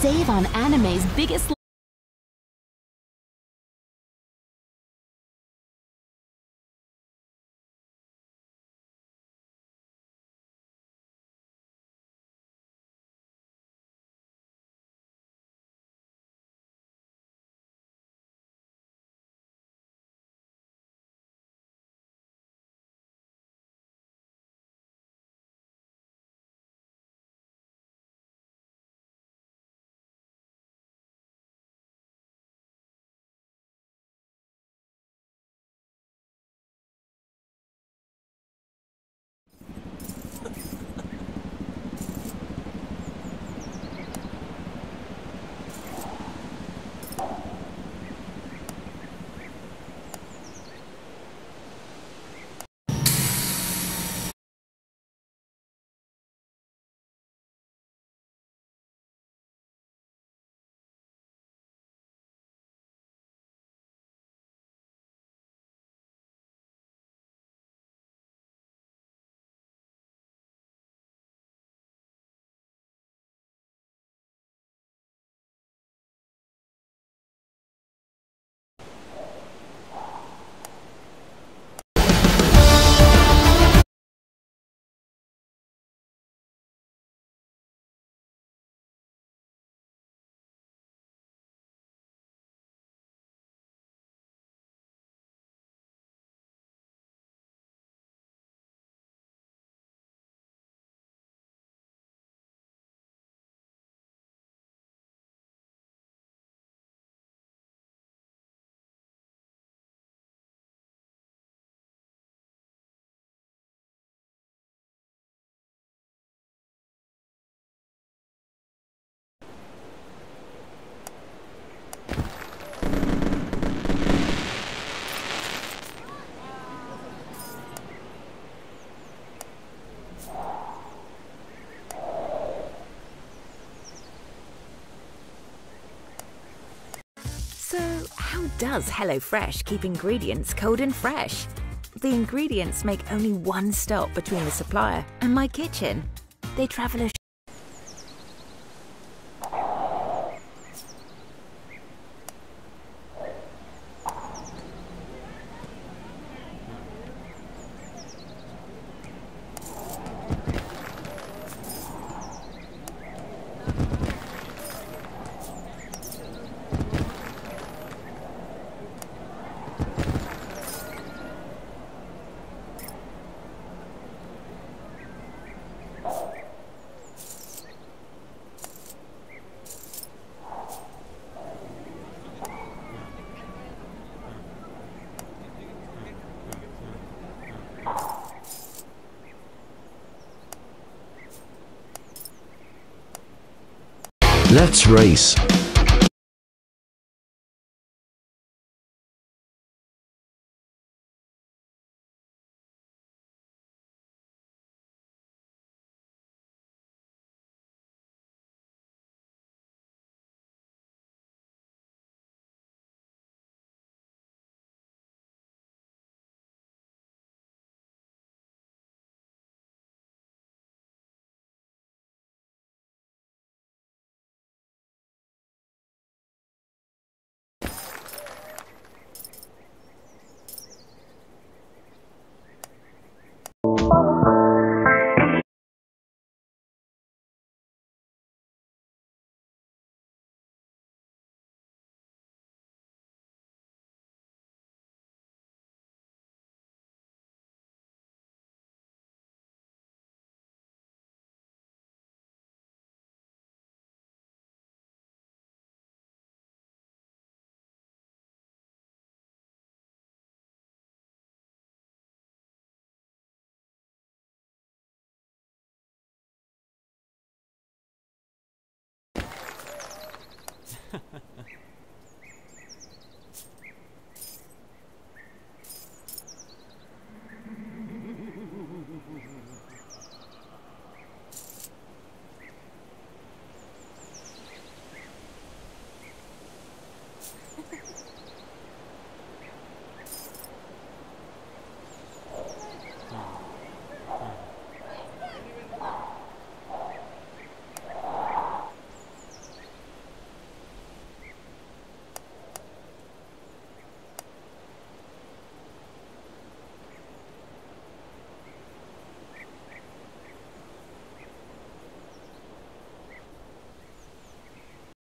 Save on anime's biggest... Does HelloFresh keep ingredients cold and fresh? The ingredients make only one stop between the supplier and my kitchen. They travel a Let's race.